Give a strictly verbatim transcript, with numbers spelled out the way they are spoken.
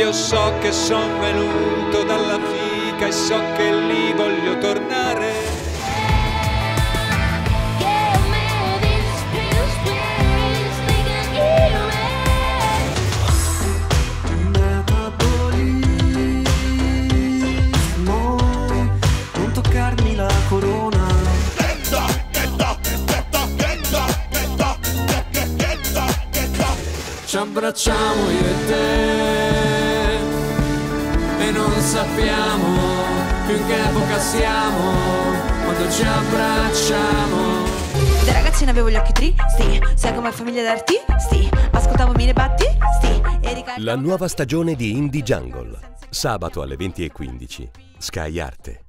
Io so che son venuto dalla fica e so che lì voglio tornare. Ci abbracciamo io e te e non sappiamo più in che epoca siamo quando ci abbracciamo. Da ragazzina avevo gli occhi tristi, sai come famiglia d'artisti, ascoltavo Mille Battisti e ricalcavo. La nuova stagione di Indie Jungle, sabato alle venti e quindici, Sky Arte.